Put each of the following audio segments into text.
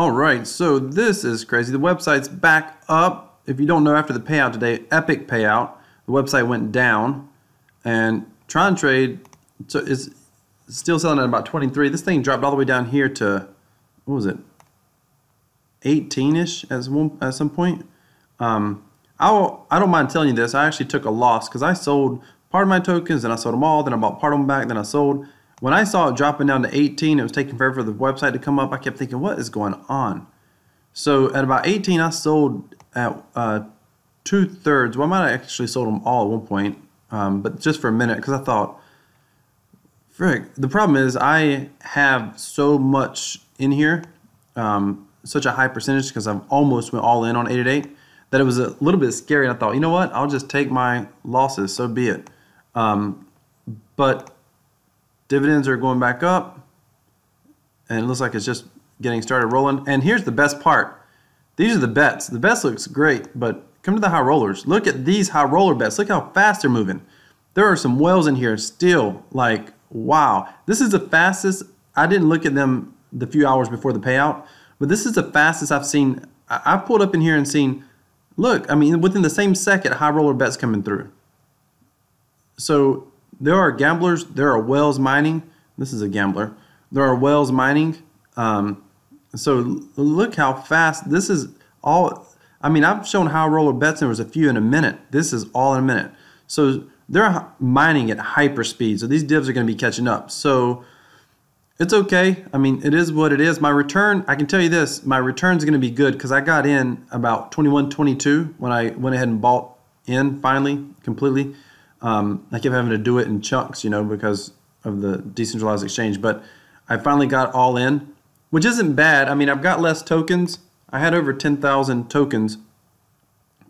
Alright, so this is crazy. The website's back up. If you don't know, after the payout today, epic payout, the website went down. And Tron Trade is still selling at about 23. This thing dropped all the way down here to, what was it, 18-ish at some point. I don't mind telling you this. I actually took a loss because I sold part of my tokens, and I sold them all, then I bought part of them back, then I sold. When I saw it dropping down to 18, it was taking forever for the website to come up. I kept thinking, what is going on? So at about 18, I sold at 2/3. Well, I might have actually sold them all at one point, but just for a minute, because I thought, frick. The problem is I have so much in here, such a high percentage, because I've almost went all in on 888, that it was a little bit scary. And I thought, you know what? I'll just take my losses, so be it. But dividends are going back up, and it looks like it's just getting started rolling. And here's the best part. These are the bets. The bets looks great, but come to the high rollers. Look at these high roller bets. Look how fast they're moving. There are some whales in here still, like, wow. This is the fastest. I didn't look at them the few hours before the payout, but this is the fastest I've seen. I've pulled up in here and seen, look, I mean, within the same second, high roller bets coming through. So there are gamblers, there are whales mining. This is a gambler. There are whales mining. So look how fast this is all. I mean, I've shown high roller bets, and there was a few in a minute. This is all in a minute. So they're mining at hyper speed. So these divs are going to be catching up. So it's okay. I mean, it is what it is. My return, I can tell you this, my return's going to be good because I got in about 21.22 when I went ahead and bought in finally, completely. I kept having to do it in chunks, you know, because of the decentralized exchange. But I finally got all in, which isn't bad. I mean, I've got less tokens. I had over 10,000 tokens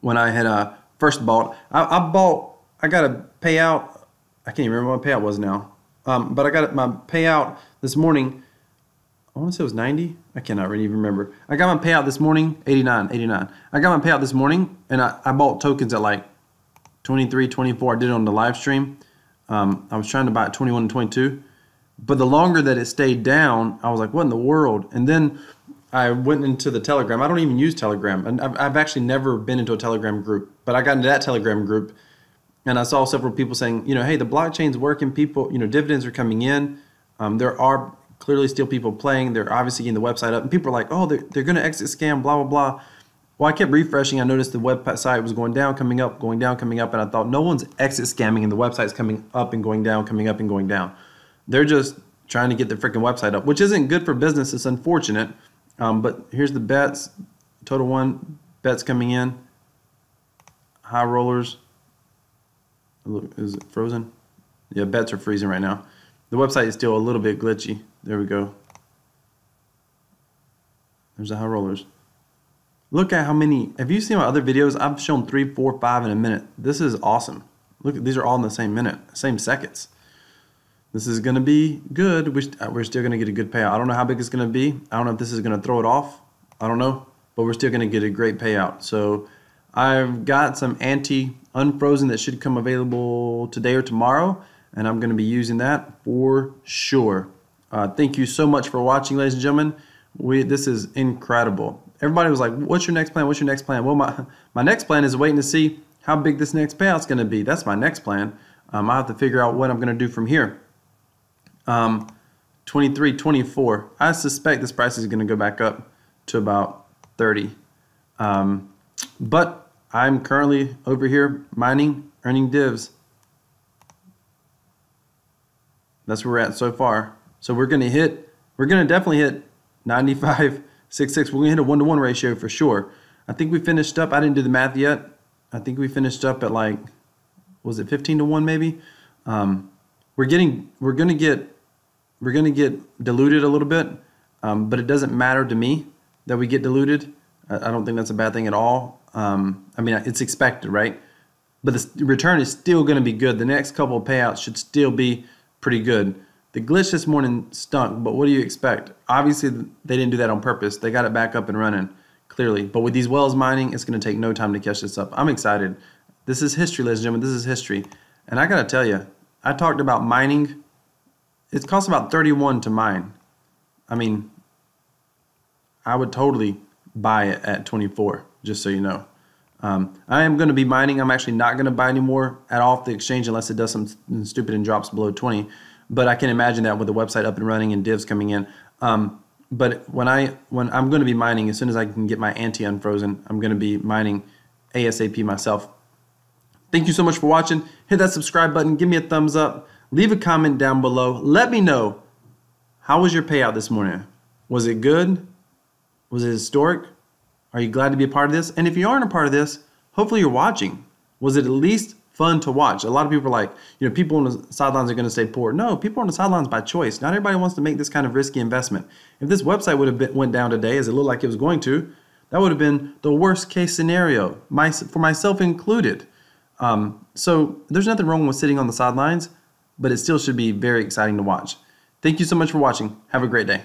when I had first bought. I got a payout. I can't even remember what my payout was now. But I got my payout this morning. I want to say it was 90. I cannot really even remember. I got my payout this morning, 89. I got my payout this morning, and I bought tokens at like 23, 24, I did it on the live stream. I was trying to buy at 21 and 22. But the longer that it stayed down, I was like, what in the world? And then I went into the Telegram. I don't even use Telegram. And I've actually never been into a Telegram group. But I got into that Telegram group, and I saw several people saying, you know, hey, the blockchain's working. People, you know, dividends are coming in. There are clearly still people playing. They're obviously getting the website up. And people are like, oh, they're going to exit scam, blah, blah, blah. Well, I kept refreshing. I noticed the website was going down, coming up, going down, coming up, and I thought no one's exit scamming, and the website's coming up and going down, coming up and going down. They're just trying to get the freaking website up, which isn't good for business. It's unfortunate. But here's the bets. Total one bets coming in. High rollers. Look, is it frozen? Yeah, bets are freezing right now. The website is still a little bit glitchy. There we go. There's the high rollers. Look at how many. Have you seen my other videos? I've shown 3, 4, 5 in a minute. This is awesome. Look, these are all in the same minute, same seconds. This is going to be good. We're still going to get a good payout. I don't know how big it's going to be. I don't know if this is going to throw it off. I don't know, but we're still going to get a great payout. So I've got some anti unfrozen that should come available today or tomorrow, and I'm going to be using that for sure. Thank you so much for watching, ladies and gentlemen. This is incredible. Everybody was like, what's your next plan? What's your next plan? Well, my next plan is waiting to see how big this next payout's going to be. That's my next plan. I have to figure out what I'm going to do from here. 23, 24. I suspect this price is going to go back up to about 30. But I'm currently over here mining, earning divs. That's where we're at so far. So we're going to definitely hit 95. 6.6, we're gonna hit a 1-to-1 ratio for sure. I think we finished up, I didn't do the math yet. I think we finished up at like, was it 15-to-1 maybe? We're gonna get diluted a little bit, but it doesn't matter to me that we get diluted. I don't think that's a bad thing at all. I mean, it's expected, right? But the return is still gonna be good. The next couple of payouts should still be pretty good. The glitch this morning stunk, but what do you expect? Obviously, they didn't do that on purpose. They got it back up and running, clearly. But with these whales mining, it's going to take no time to catch this up. I'm excited. This is history, ladies and gentlemen. This is history. And I got to tell you, I talked about mining. It costs about $31 to mine. I mean, I would totally buy it at 24, just so you know. I am going to be mining. I'm actually not going to buy anymore at all off the exchange unless it does something stupid and drops below 20. But I can imagine that with the website up and running and divs coming in. But when I'm going to be mining, as soon as I can get my ante unfrozen, I'm going to be mining ASAP myself. Thank you so much for watching. Hit that subscribe button. Give me a thumbs up. Leave a comment down below. Let me know, how was your payout this morning? Was it good? Was it historic? Are you glad to be a part of this? And if you aren't a part of this, hopefully you're watching. Was it at least fun to watch? A lot of people are like, you know, people on the sidelines are going to stay poor. No, people on the sidelines by choice. Not everybody wants to make this kind of risky investment. If this website would have went down today, as it looked like it was going to, that would have been the worst case scenario, for myself included. So there's nothing wrong with sitting on the sidelines, but it still should be very exciting to watch. Thank you so much for watching. Have a great day.